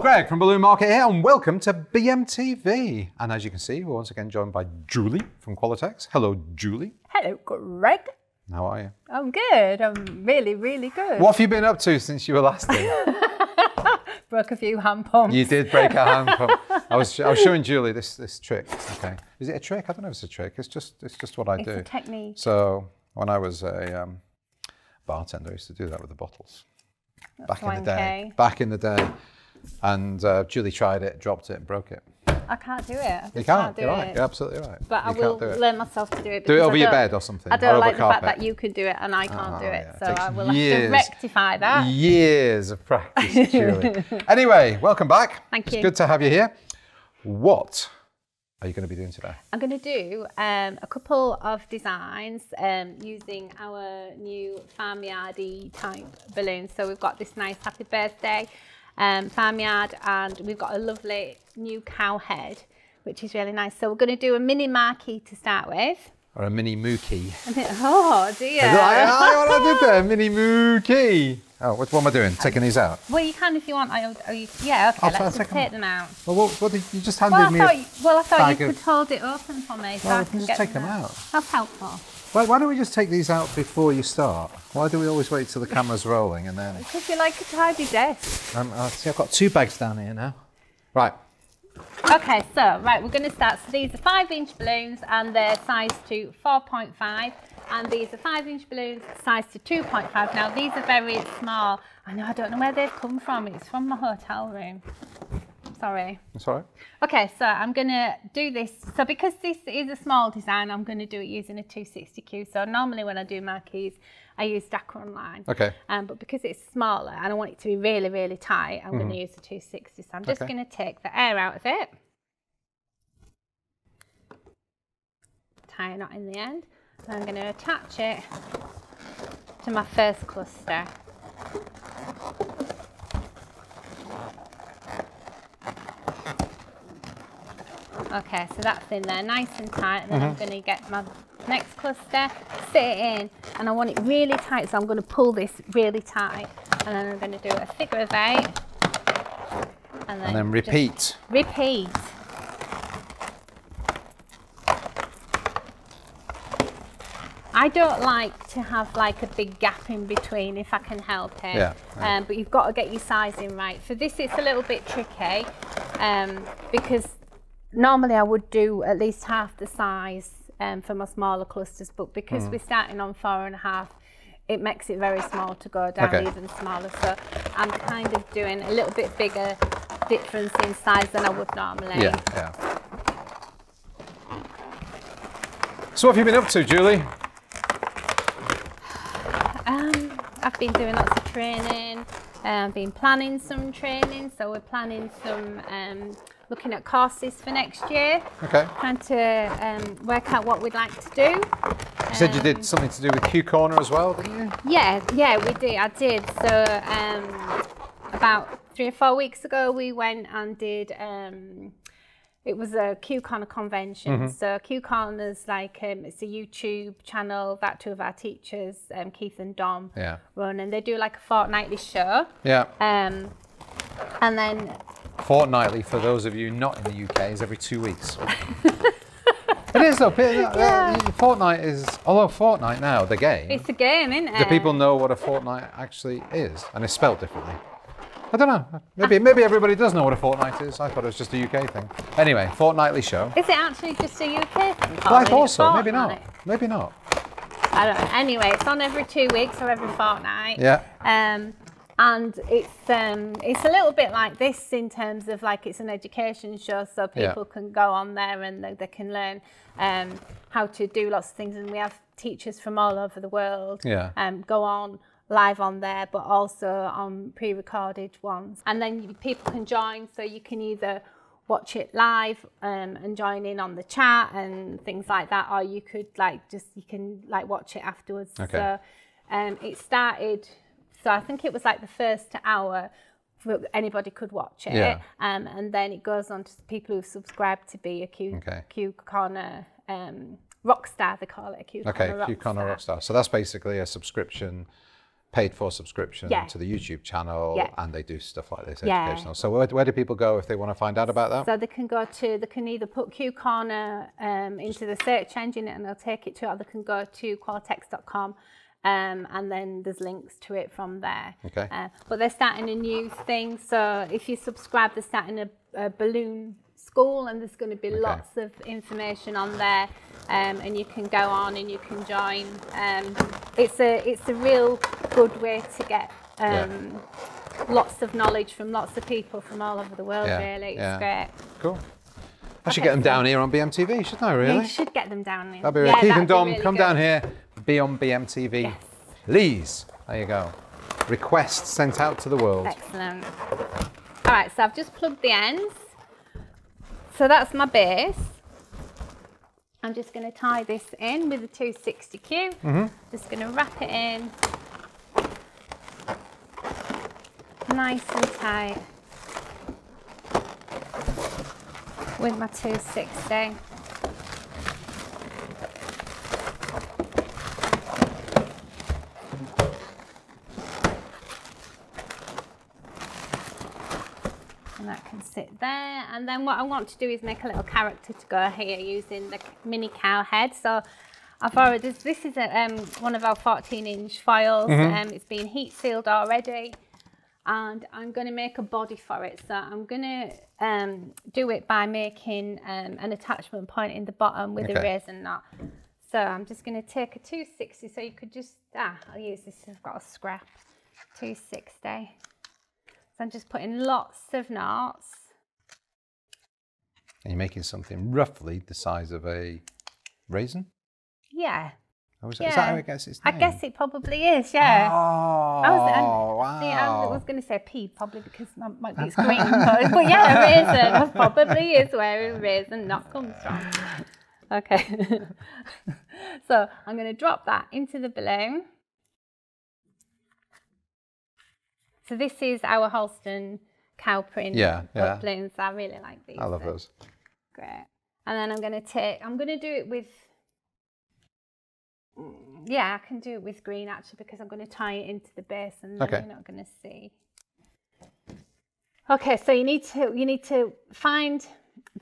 Greg from Balloon Market here, and welcome to BMTV. And as you can see, we're once again joined by Julie from Qualatex. Hello, Julie. Hello, Greg. How are you? I'm good. I'm really, really good. What have you been up to since you were last here? Broke a few hand pumps. You did break a hand pump. I was showing Julie this trick. Okay, is it a trick? I don't know if it's a trick. It's just what I do. It's a technique. So when I was a bartender, I used to do that with the bottles. That's back in the day. Back in the day. And Julie tried it, dropped it, and broke it. I can't do it. You can't do it. You're absolutely right. But I will learn myself to do it. Do it over your bed or something. I don't like the fact that you can do it and I can't do it. So I will have to rectify that. Years of practice, Julie. Anyway, welcome back. Thank you. It's good to have you here. What are you going to be doing today? I'm going to do a couple of designs using our new farmyardy type balloons. So we've got this nice happy birthday farmyard, and we've got a lovely new cow head, which is really nice. So we're going to do a mini marquee to start with. Or a mini mookie. Oh dear. I did there, mini mookie. Oh, what am I doing? Taking these out? Well, you can if you want. Yeah, okay, let's just take them out. Well, what did you just handed me? I thought you could hold it open for me. So I can just take them out. That's helpful. Well, why don't we just take these out before you start? Why do we always wait till the camera's rolling and then... Because you like a tidy desk. I've got two bags down here now. Right. Okay, so, right, we're going to start. So these are 5-inch balloons and they're sized to 4.5. And these are 5-inch balloons sized to 2.5. Now, these are very small. I know, I don't know where they've come from. It's from my hotel room. Sorry. That's all right. Okay, so I'm going to do this. So because this is a small design, I'm going to do it using a 160Q. So normally when I do marquees, I use Dacron line. Okay. But because it's smaller and I want it to be really, really tight, I'm going to use the 260. So I'm just going to take the air out of it. Tie a knot in the end. And I'm going to attach it to my first cluster. Okay, so that's in there nice and tight, and then I'm going to get my next cluster, sit it in, and I want it really tight, so I'm going to pull this really tight, and then I'm going to do a figure of 8, and then repeat. Repeat. I don't like to have like a big gap in between if I can help it, but you've got to get your sizing right. For this it's a little bit tricky, because normally I would do at least half the size for my smaller clusters, but because we're starting on 4.5, it makes it very small to go down even smaller. So I'm kind of doing a little bit bigger difference in size than I would normally. Yeah, yeah. So what have you been up to, Julie? I've been doing lots of training. I've been planning some training, so we're planning some, looking at courses for next year. Okay. Trying to work out what we'd like to do. You said you did something to do with Q Corner as well, didn't you? Yeah, yeah, we did. I did. So about 3 or 4 weeks ago, we went and did. It was a Q Corner convention. So Q Corner's like, it's a YouTube channel that 2 of our teachers, Keith and Dom, run, and they do like a fortnightly show. Yeah. And then fortnightly, for those of you not in the UK, is every 2 weeks. It is though. Fortnite is, although Fortnite now, the game. It's a game, isn't it? Do people know what a fortnite actually is? And it's spelled differently. I don't know. Maybe everybody does know what a fortnight is. I thought it was just a UK thing. Anyway, fortnightly show. Is it actually just a UK thing? Well, I thought so. Maybe not. Maybe not. I don't know. Anyway, it's on every 2 weeks or every fortnight. Yeah. And it's a little bit like this in terms of like it's an education show, so people can go on there and they can learn how to do lots of things. And we have teachers from all over the world go on live on there, but also on pre-recorded ones. And then people can join, so you can either watch it live and join in on the chat and things like that, or you could like just, you can like watch it afterwards. Okay. So it started, so I think it was like the first hour anybody could watch it. Yeah. And then it goes on to people who've subscribed to be a Q Corner Rockstar, they call it, a Q Corner Rockstar. So that's basically a subscription paid for subscription to the YouTube channel, and they do stuff like this, educational. So where do people go if they want to find out about that? So they can go to, they can either put Q Corner into the search engine and they'll take it to it, or they can go to qualatex.com. And then there's links to it from there. Okay. But they're starting a new thing. So if you subscribe, they're starting a balloon school, and there's going to be lots of information on there, and you can go on and you can join. It's a real good way to get lots of knowledge from lots of people from all over the world. Really, it's great. Cool. I should get them down here on BMTV, shouldn't I? Really, you should get them down here. That'd be Keith and Dom, really come down here. Be on BMTV, please. There you go. Request sent out to the world. Excellent. All right, so I've just plugged the ends. So that's my base. I'm just going to tie this in with a 260Q. Just going to wrap it in, nice and tight, with my 260. And that can sit there. And then what I want to do is make a little character to go here using the mini cow head. So I've already, this is a, one of our 14-inch foils. It's been heat sealed already. And I'm going to make a body for it. So I'm going to do it by making an attachment point in the bottom with a resin knot. So I'm just going to take a 260. So you could just, I'll use this, I've got a scrap, 260. I'm just putting lots of knots. And you're making something roughly the size of a raisin? Yeah. Oh, is that how it gets its name? I guess it probably is, Oh, I was going to say pea, probably, because that might be its green colour. But yeah, a raisin probably is where a raisin knot comes from. Okay. So I'm going to drop that into the balloon. So this is our Holston cow print balloons. I really like these. I love those. Great. And then I'm going to take, I'm going to do it with, I can do it with green actually, because I'm going to tie it into the base and then you're not going to see. Okay, so you need to find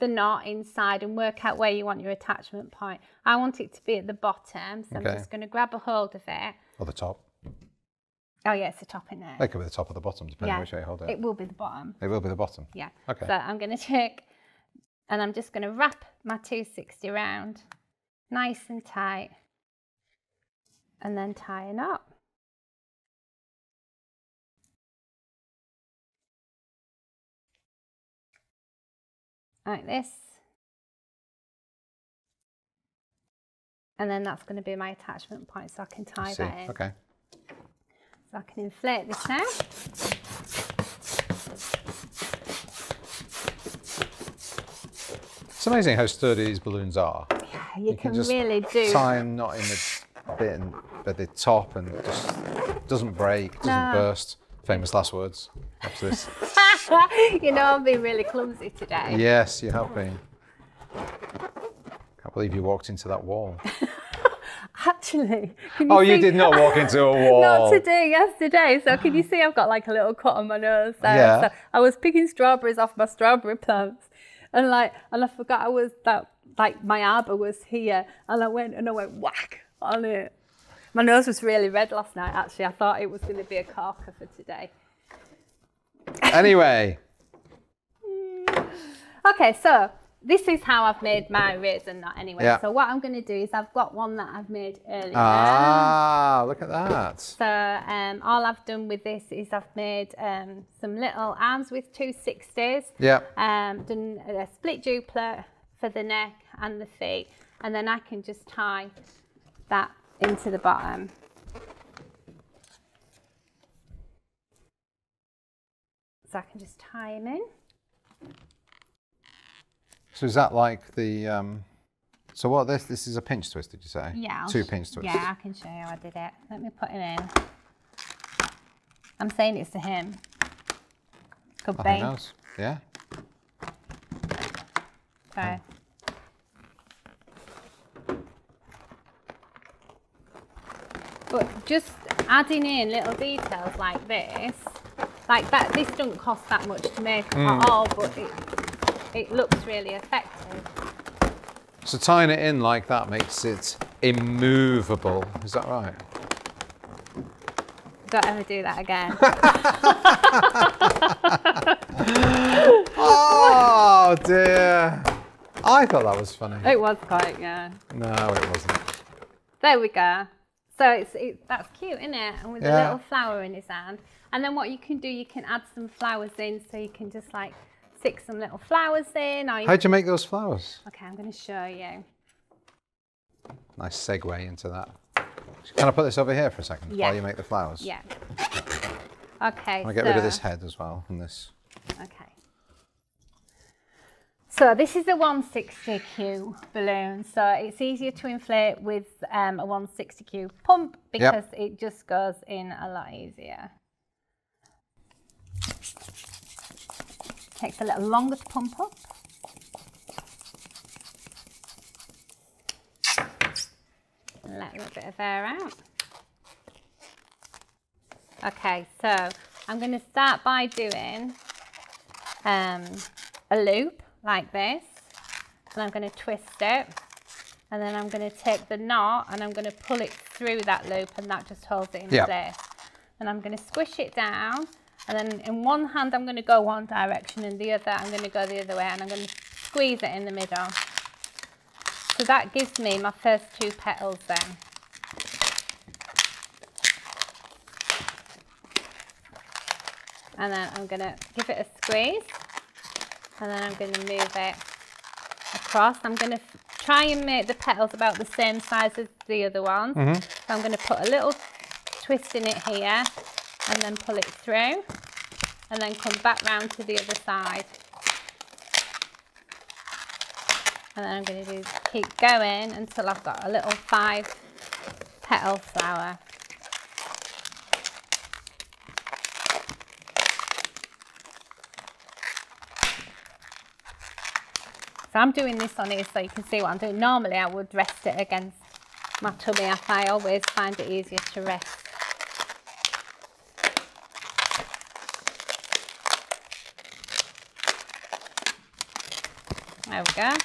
the knot inside and work out where you want your attachment point. I want it to be at the bottom, so I'm just going to grab a hold of it. Or the top. Oh yeah, it's the top in there. It could be the top or the bottom, depending on which way you hold it. It will be the bottom. It will be the bottom? Yeah. Okay. So I'm going to check, and I'm just going to wrap my 260 round, nice and tight, and then tie a knot. Like this. And then that's going to be my attachment point, so I can tie that in. Okay. So I can inflate this now. It's amazing how sturdy these balloons are. Yeah, you can just really do. Tie them not in the bit, but the top, and it just doesn't break, doesn't burst. Famous last words after this. You know, I've been really clumsy today. Yes, you have been. Can't believe you walked into that wall. Actually, you did not walk into a wall. Not today, yesterday. So can you see I've got like a little cut on my nose there? So I was picking strawberries off my strawberry plants, and I forgot I was my arbor was here, and I went whack on it. My nose was really red last night. Actually, I thought it was going to be a corker for today. Anyway. Okay, so. This is how I've made my raisin knot anyway. So what I'm going to do is I've got one that I've made earlier. Ah, look at that. So all I've done with this is I've made some little arms with 260s. Yeah. Done a split duplicate for the neck and the feet. And then I can just tie that into the bottom. So I can just tie them in. So is that like the, so what this is a pinch twist, did you say? Yeah. Two pinch twists. Yeah, I can show you how I did it. Let me put him in. I'm saying it's to him. Good bang. Who knows? Yeah. Okay. But just adding in little details like this, like that, this doesn't cost that much to make at all, but it looks really effective. So tying it in like that makes it immovable, is that right? Don't ever do that again. Oh dear. I thought that was funny. It was quite, yeah. No, it wasn't. There we go. So that's cute, isn't it? And with a little flower in his hand. And then what you can do, you can add some flowers in, so you can just like stick some little flowers in. Or you... How do you make those flowers? Okay, I'm going to show you. Nice segue into that. Can I put this over here for a second while you make the flowers? Yeah. Okay. I'll get rid of this head as well and this. Okay. So this is a 160Q balloon. So it's easier to inflate with a 160Q pump because it just goes in a lot easier. Takes a little longer to pump up. Let a little bit of air out. Okay, so I'm going to start by doing a loop like this, and I'm going to twist it, and then I'm going to take the knot and I'm going to pull it through that loop, and that just holds it in place. And I'm going to squish it down, and then in one hand I'm going to go one direction and the other I'm going to go the other way, and I'm going to squeeze it in the middle. So that gives me my first two petals then. And then I'm going to give it a squeeze, and then I'm going to move it across. I'm going to try and make the petals about the same size as the other ones. So I'm going to put a little twist in it here and then pull it through and then come back round to the other side. And then I'm going to do, keep going until I've got a little 5-petal flower. So I'm doing this on here so you can see what I'm doing. Normally I would rest it against my tummy if I always find it easier to rest. There we go.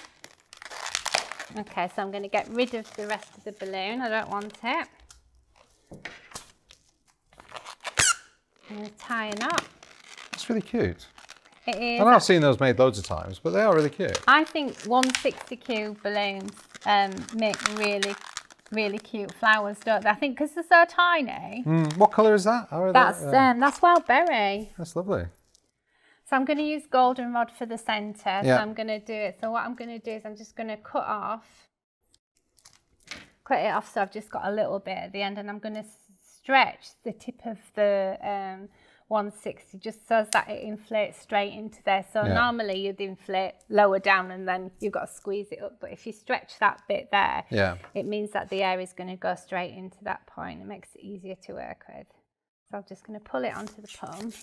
Okay, so I'm going to get rid of the rest of the balloon. I don't want it. I'm going to tie it up. That's really cute. It is. I know I've seen those made loads of times, but they are really cute. I think 160Q balloons make really, really cute flowers, don't they? I think because they're so tiny. What colour is that? That's wild berry. That's lovely. So I'm going to use goldenrod for the centre, so I'm going to do it. So what I'm going to do is I'm just going to cut it off so I've just got a little bit at the end, and I'm going to stretch the tip of the 160 just so that it inflates straight into there. So normally you'd inflate lower down and then you've got to squeeze it up, but if you stretch that bit there, it means that the air is going to go straight into that point. It makes it easier to work with. So I'm just going to pull it onto the pump.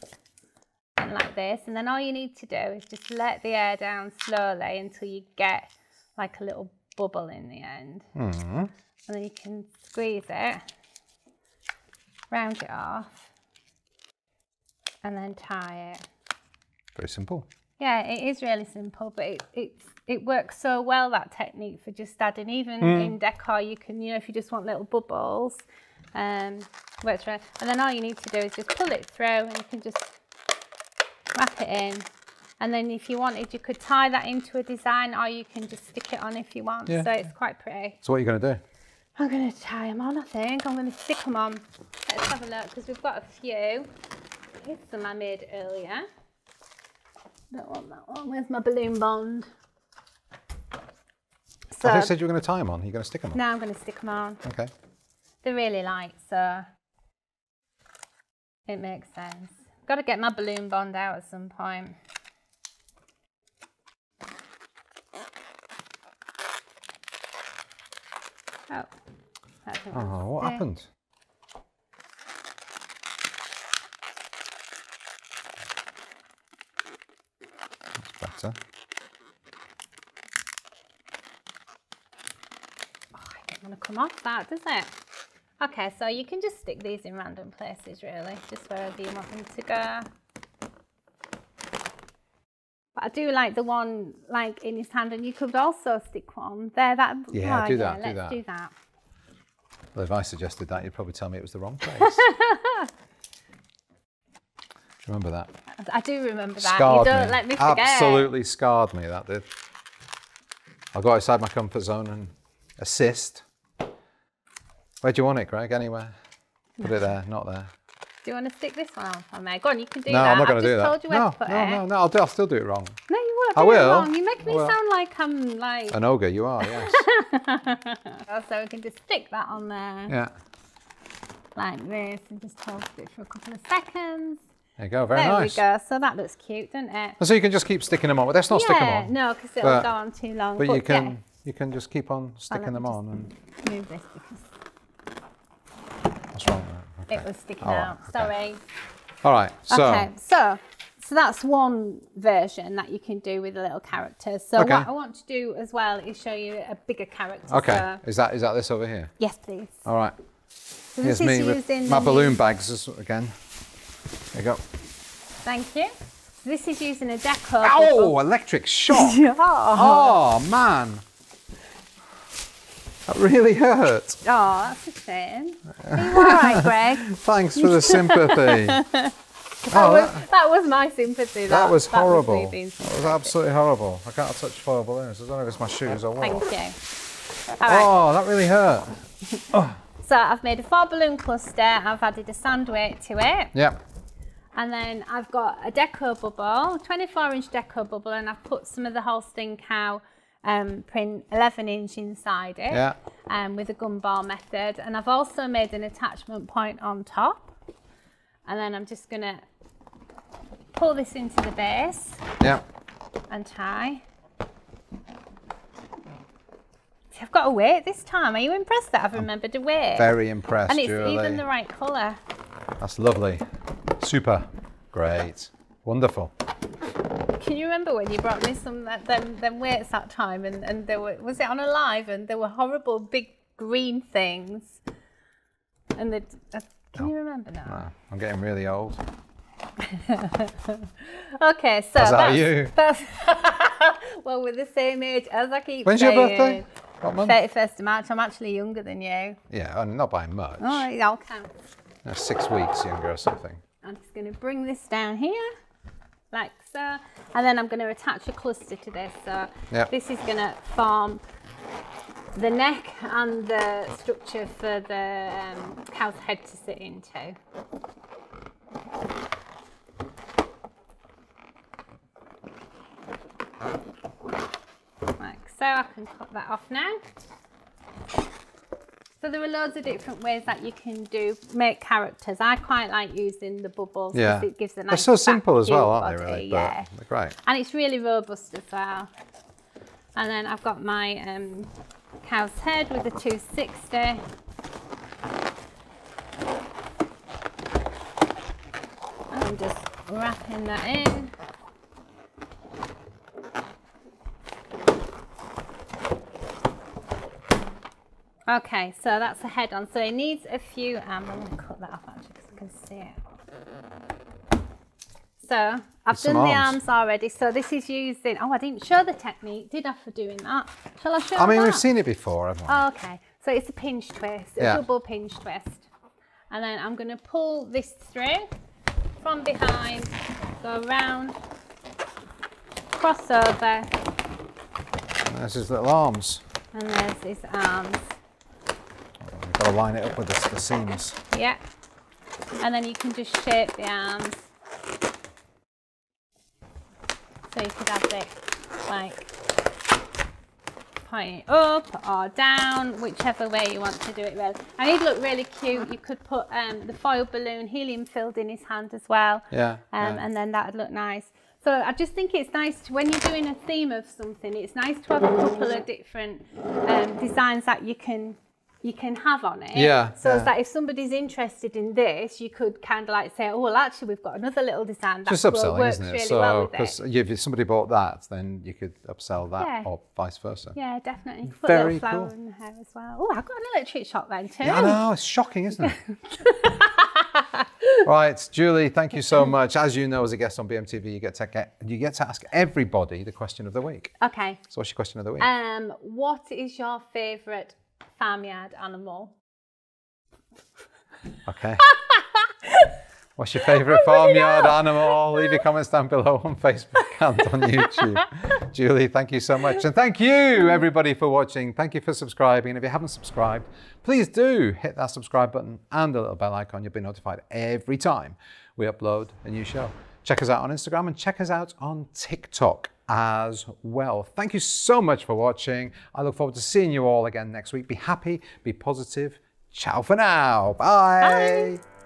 Like this, and then all you need to do is just let the air down slowly until you get like a little bubble in the end, and then you can squeeze it, round it off, and then tie it. Very simple. Yeah, it is really simple, but it works so well, that technique, for just adding, even in decor, you can, you know, if you just want little bubbles, works right. And then all you need to do is just pull it through, and you can just wrap it in, and then if you wanted, you could tie that into a design, or you can just stick it on if you want. So it's quite pretty. So what are you going to do? I'm going to tie them on, I think. I'm going to stick them on. Let's have a look, because we've got a few. Here's some I made earlier. Don't want that one. Where's my balloon bond? So, I thought you said you were going to tie them on. Are you going to stick them on? No, I'm going to stick them on. Okay. They're really light, so it makes sense. Got to get my balloon bond out at some point. Oh, what happened? That's better. Oh, I don't want to come off that, does it? Okay, so you can just stick these in random places really, just wherever you want them to go. But I do like the one like in his hand, and you could also stick one there. That, yeah, oh, do, yeah, that, let's do that. Do that. Well, if I suggested that, you'd probably tell me it was the wrong place. Remember that? I do remember that. Scarred you don't me. Let me forget. Absolutely scarred me, that did. I got outside my comfort zone and assist. Where do you want it, Greg? Anywhere. Put it there, not there. Do you want to stick this one on there? Go on, you can do that. No, I'm not going to do that. I've just told you where to put it. No, I'll still do it wrong. No, you won't. I will. Wrong. You make me sound like I'm like... An ogre, you are, yes. So we can just stick that on there. Yeah. Like this, and just hold it for a couple of seconds. There you go, very nice. There we go, so that looks cute, doesn't it? And so you can just keep sticking them on. Well, let's not stick them on. No, because it'll go on too long. But you can you can just keep on sticking them on. And... Move this because... What's wrong with that? Okay. It was sticking out, okay. Sorry. All right, so... Okay, so that's one version that you can do with a little character. So what I want to do as well is show you a bigger character. Okay, so... is that this over here? Yes, please. All right. So here's me with my balloon bags again. There you go. Thank you. This is using a deco. Oh, electric shock. Yeah. Oh, man. That really hurt. Oh, that's a shame. Are you all right, Greg? Thanks for the sympathy. that was my sympathy. That was horrible. That was absolutely horrible. I can't touch foil balloons. I don't know if it's my shoes or what. Thank you. All right. Oh, that really hurt. Oh. So I've made a foil balloon cluster. I've added a sand weight to it. Yeah. And then I've got a deco bubble, 24-inch deco bubble, and I've put some of the Holston cow print 11-inch inside it with a gumball method. And I've also made an attachment point on top. And then I'm just going to pull this into the base and tie. I've got a weight this time. Are you impressed that I've remembered a weight? Very impressed, and it's Julie. Even the right colour. That's lovely. Super. Great. Wonderful. Can you remember when you brought me some of them weights that time and there were, was it on a live, and there were horrible big green things? And the, can you remember now? No, I'm getting really old. Okay, so that's well, we're the same age, as I keep saying. When's your birthday? 31st of March. I'm actually younger than you. Yeah, and not by much. Oh, I'll count. No, 6 weeks younger or something. I'm just going to bring this down here, like so, and then I'm going to attach a cluster to this. So this is going to form the neck and the structure for the cow's head to sit into. Like so, I can cut that off now. So there are loads of different ways that you can make characters. I quite like using the bubbles because it gives a nice. They're so simple as well, aren't they? Really, yeah, they're great. And it's really robust as well. And then I've got my cow's head with the 260. I'm just wrapping that in. Okay, so that's the head on. So it needs a few, I'm going to cut that off actually because I can see it. So I've done the arms already. So this is using, oh, I didn't show the technique, did I, for doing that? Shall I show you? I mean, we've seen it before, haven't we? Oh, okay. So it's a pinch twist, a double pinch twist. And then I'm going to pull this through from behind, go round, cross over. And there's his little arms. And there's his arms. Got to line it up with the seams. Yeah, and then you can just shape the arms. So you could have it like pointing up or down, whichever way you want to do it. Really, and he'd look really cute. You could put the foil balloon helium filled in his hand as well. Yeah. And then that would look nice. So I just think it's nice to, when you're doing a theme of something, it's nice to have a couple of different designs that you can you can have on it. Yeah. So it's like if somebody's interested in this, you could kind of like say, oh, well, actually, we've got another little design that works really well with it. So if somebody bought that, then you could upsell that or vice versa. Yeah, definitely. You could put a little flower in the hair as well. Oh, I've got an electric shock then too. Yeah, I know, it's shocking, isn't it? Right, Julie, thank you so much. As you know, as a guest on BMTV, you get to ask everybody the question of the week. Okay. So what's your question of the week? What is your favourite farmyard animal? Okay. What's your favourite farmyard animal? Leave your comments down below on Facebook and on YouTube. Julie, thank you so much. And thank you, everybody, for watching. Thank you for subscribing. And if you haven't subscribed, please do hit that subscribe button and the little bell icon. You'll be notified every time we upload a new show. Check us out on Instagram and check us out on TikTok as well. Thank you so much for watching. I look forward to seeing you all again next week. Be happy, be positive. Ciao for now. Bye. Bye.